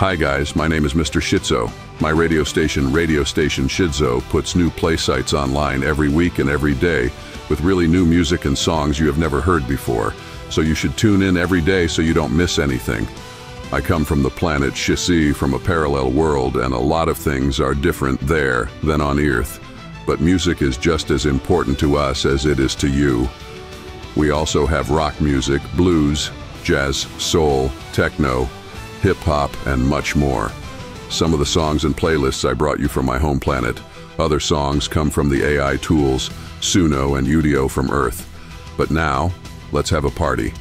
Hi guys, my name is Mr. SHizzzo. My radio station SHizzzo puts new play sites online every week and every day with really new music and songs you have never heard before. So you should tune in every day so you don't miss anything. I come from the planet Shisi, from a parallel world, and a lot of things are different there than on Earth. But music is just as important to us as it is to you. We also have rock music, blues, jazz, soul, techno, hip-hop, and much more. Some of the songs and playlists I brought you from my home planet. Other songs come from the AI tools, Suno and Udio from Earth. But now, let's have a party.